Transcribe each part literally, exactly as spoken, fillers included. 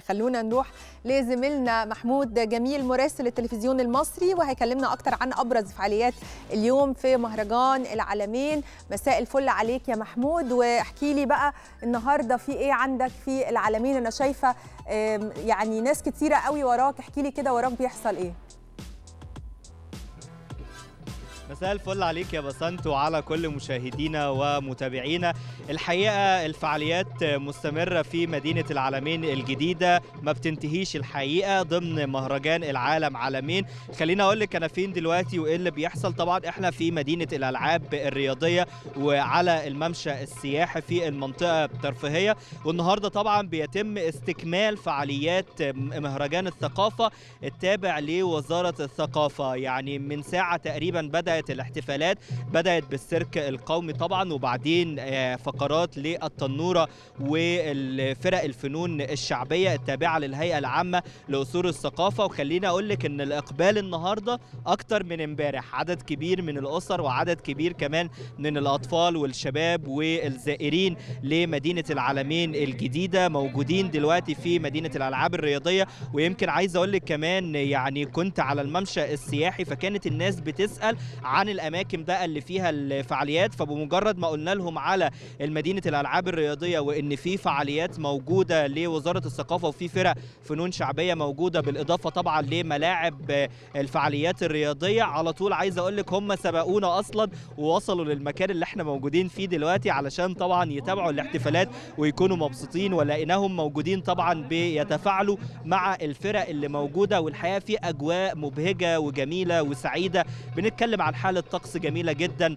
خلونا نروح لزميلنا محمود جميل مراسل التلفزيون المصري وهيكلمنا اكتر عن ابرز فعاليات اليوم في مهرجان العلمين. مساء الفل عليك يا محمود، واحكي لي بقى النهارده في ايه عندك في العلمين؟ انا شايفه يعني ناس كتيره قوي وراك، احكي لي كده وراك بيحصل ايه. مساء الفل عليك يا بسنت وعلى كل مشاهدينا ومتابعينا. الحقيقه الفعاليات مستمره في مدينه العلمين الجديده، ما بتنتهيش الحقيقه ضمن مهرجان العالم عالمين. خليني اقول لك انا فين دلوقتي وايه اللي بيحصل. طبعا احنا في مدينه الالعاب الرياضيه وعلى الممشى السياحي في المنطقه الترفيهيه، والنهارده طبعا بيتم استكمال فعاليات مهرجان الثقافه التابع لوزاره الثقافه. يعني من ساعه تقريبا بدات الاحتفالات، بدأت بالسيرك القومي طبعا وبعدين فقرات للتنورة والفرق الفنون الشعبية التابعة للهيئة العامة لأصول الثقافة. وخلينا أقول لك إن الإقبال النهاردة أكتر من امبارح، عدد كبير من الأسر وعدد كبير كمان من الأطفال والشباب والزائرين لمدينة العلمين الجديدة موجودين دلوقتي في مدينة الألعاب الرياضية. ويمكن عايز أقول لك كمان يعني كنت على الممشى السياحي فكانت الناس بتسأل عن الاماكن بقى اللي فيها الفعاليات، فبمجرد ما قلنا لهم على مدينه الالعاب الرياضيه وان في فعاليات موجوده لوزاره الثقافه وفي فرق فنون شعبيه موجوده بالاضافه طبعا لملاعب الفعاليات الرياضيه، على طول عايز اقول لك هم سبقونا اصلا ووصلوا للمكان اللي احنا موجودين فيه دلوقتي علشان طبعا يتابعوا الاحتفالات ويكونوا مبسوطين، ولقيناهم موجودين طبعا بيتفاعلوا مع الفرق اللي موجوده. والحقيقه في اجواء مبهجه وجميله وسعيده، بنتكلم عن حالة طقس جميلة جدا،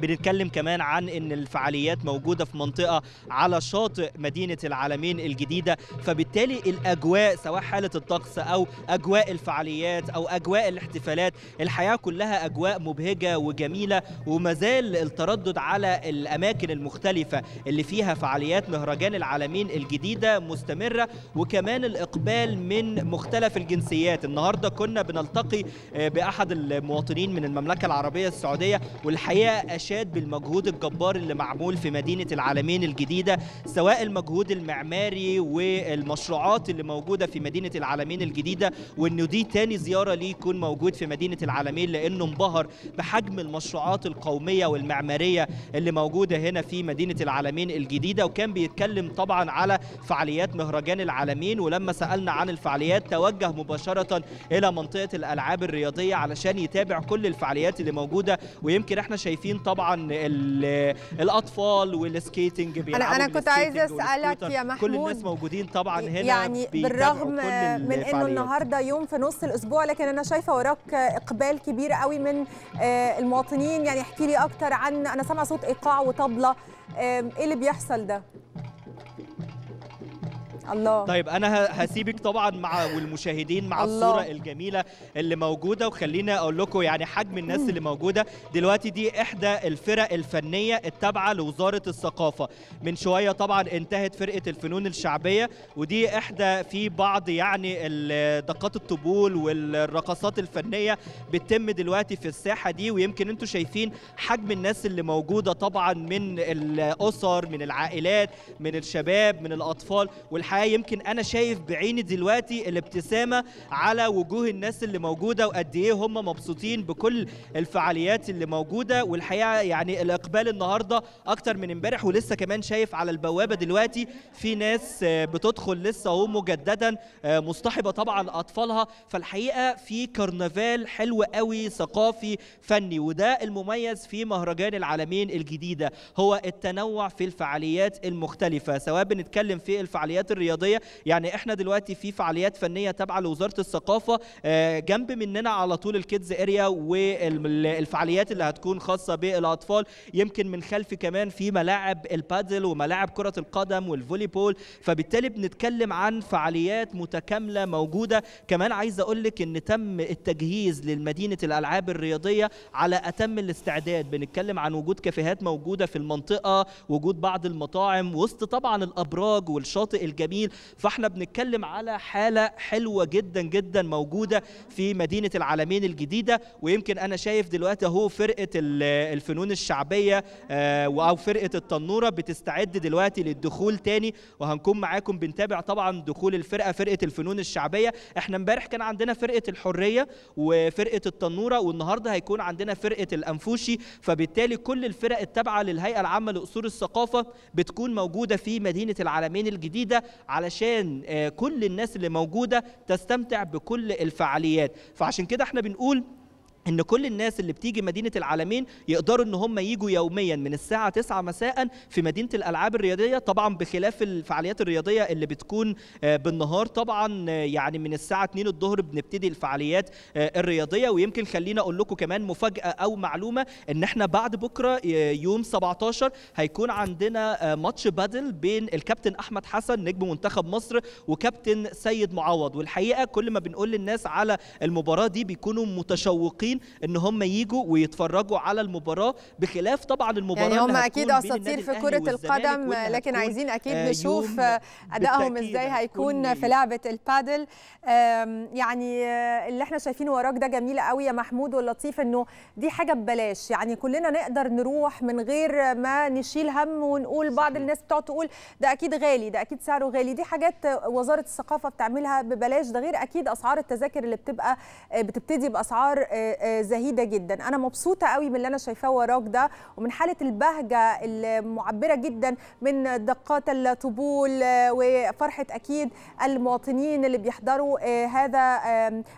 بنتكلم كمان عن ان الفعاليات موجوده في منطقه على شاطئ مدينه العلمين الجديده، فبالتالي الاجواء سواء حاله الطقس او اجواء الفعاليات او اجواء الاحتفالات الحياه كلها اجواء مبهجه وجميله. ومازال التردد على الاماكن المختلفه اللي فيها فعاليات مهرجان العلمين الجديده مستمره، وكمان الاقبال من مختلف الجنسيات. النهارده كنا بنلتقي باحد المواطنين من المملكه العربيه السعوديه، والحقيقه بالمجهود الجبار اللي معمول في مدينة العلمين الجديدة، سواء المجهود المعماري والمشروعات اللي موجودة في مدينة العلمين الجديدة، وانه دي تاني زيارة ليه يكون موجود في مدينة العلمين لانه انبهر بحجم المشروعات القومية والمعمارية اللي موجودة هنا في مدينة العلمين الجديدة. وكان بيتكلم طبعا على فعاليات مهرجان العلمين، ولما سألنا عن الفعاليات توجه مباشرة الى منطقة الألعاب الرياضية علشان يتابع كل الفعاليات اللي موجودة. ويمكن احنا شايفين طبعا طبعا الاطفال والسكيتنج بيلعبوا. انا انا كنت عايزه اسالك يا محمود، كل الناس موجودين طبعا هنا يعني بالرغم من انه النهارده يوم في نص الاسبوع، لكن انا شايفه وراك اقبال كبير قوي من المواطنين. يعني احكي لي اكتر عن، انا سامعه صوت ايقاع وطبله، ايه اللي بيحصل ده؟ الله. طيب انا هسيبك طبعا مع والمشاهدين مع الله. الصوره الجميله اللي موجوده. وخلينا اقول لكم يعني حجم الناس اللي موجوده دلوقتي. دي احدى الفرق الفنيه التابعه لوزاره الثقافه. من شويه طبعا انتهت فرقه الفنون الشعبيه، ودي احدى في بعض يعني دقات الطبول والرقصات الفنيه بتتم دلوقتي في الساحه دي. ويمكن انتم شايفين حجم الناس اللي موجوده طبعا من الاسر من العائلات من الشباب من الاطفال. والحقيقه يمكن انا شايف بعيني دلوقتي الابتسامه على وجوه الناس اللي موجوده وقد ايه هم مبسوطين بكل الفعاليات اللي موجوده. والحقيقه يعني الاقبال النهارده اكتر من امبارح، ولسه كمان شايف على البوابه دلوقتي في ناس بتدخل لسه اهو مجددا مصطحبه طبعا اطفالها. فالحقيقه في كرنفال حلو قوي ثقافي فني، وده المميز في مهرجان العلمين الجديده هو التنوع في الفعاليات المختلفه، سواء بنتكلم في الفعاليات الرياضيه. يعني احنا دلوقتي في فعاليات فنيه تابعه لوزاره الثقافه، جنب مننا على طول الكيدز اريا والفعاليات اللي هتكون خاصه بالاطفال. يمكن من خلفي كمان في ملاعب البادل وملاعب كره القدم والفولي بول، فبالتالي بنتكلم عن فعاليات متكامله موجوده. كمان عايز اقول لك ان تم التجهيز لمدينه الالعاب الرياضيه على اتم الاستعداد، بنتكلم عن وجود كافيهات موجوده في المنطقه، وجود بعض المطاعم وسط طبعا الابراج والشاطئ الجميل جميل. فاحنا بنتكلم على حالة حلوة جدا جدا موجودة في مدينة العلمين الجديدة. ويمكن انا شايف دلوقتي اهو فرقة الفنون الشعبية او فرقة التنورة بتستعد دلوقتي للدخول تاني، وهنكون معاكم بنتابع طبعا دخول الفرقة فرقة الفنون الشعبية. احنا امبارح كان عندنا فرقة الحرية وفرقة التنورة، والنهارده هيكون عندنا فرقة الأنفوشي. فبالتالي كل الفرق التابعة للهيئة العامة لأصول الثقافة بتكون موجودة في مدينة العلمين الجديدة علشان كل الناس اللي موجودة تستمتع بكل الفعاليات. فعشان كده احنا بنقول ان كل الناس اللي بتيجي مدينه العلمين يقدروا ان هم يجوا يوميا من الساعه تسعة مساء في مدينه الالعاب الرياضيه، طبعا بخلاف الفعاليات الرياضيه اللي بتكون بالنهار. طبعا يعني من الساعه اتنين الظهر بنبتدي الفعاليات الرياضيه. ويمكن خلينا اقول لكم كمان مفاجاه او معلومه، ان احنا بعد بكره يوم سبعتاشر هيكون عندنا ماتش بادل بين الكابتن احمد حسن نجم منتخب مصر وكابتن سيد معوض. والحقيقه كل ما بنقول للناس على المباراه دي بيكونوا متشوقين ان هم ييجوا ويتفرجوا على المباراه، بخلاف طبعا المباراه يعني هم اكيد اساطير في كره القدم، لكن عايزين اكيد نشوف ادائهم ازاي هيكون في لعبه البادل. يعني اللي احنا شايفينه وراك ده جميل قوي يا محمود، واللطيف انه دي حاجه ببلاش، يعني كلنا نقدر نروح من غير ما نشيل هم ونقول بعض الناس بتقعد تقول ده اكيد غالي، ده اكيد سعره غالي. دي حاجات وزاره الثقافه بتعملها ببلاش، ده غير اكيد اسعار التذاكر اللي بتبقى بتبتدي باسعار زهيدة جدا. أنا مبسوطة قوي من اللي أنا شايفاه وراك ده، ومن حالة البهجة المعبرة جدا من دقات الطبول وفرحة أكيد المواطنين اللي بيحضروا هذا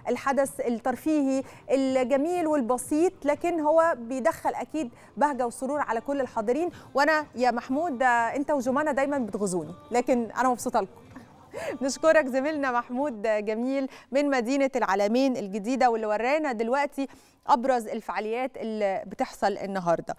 الحدث الترفيهي الجميل والبسيط، لكن هو بيدخل أكيد بهجة وسرور على كل الحاضرين. وأنا يا محمود أنت وجمانة دايما بتغزوني، لكن أنا مبسوطة لكم. نشكرك زميلنا محمود جميل من مدينة العلمين الجديدة، واللي ورانا دلوقتي أبرز الفعاليات اللي بتحصل النهاردة.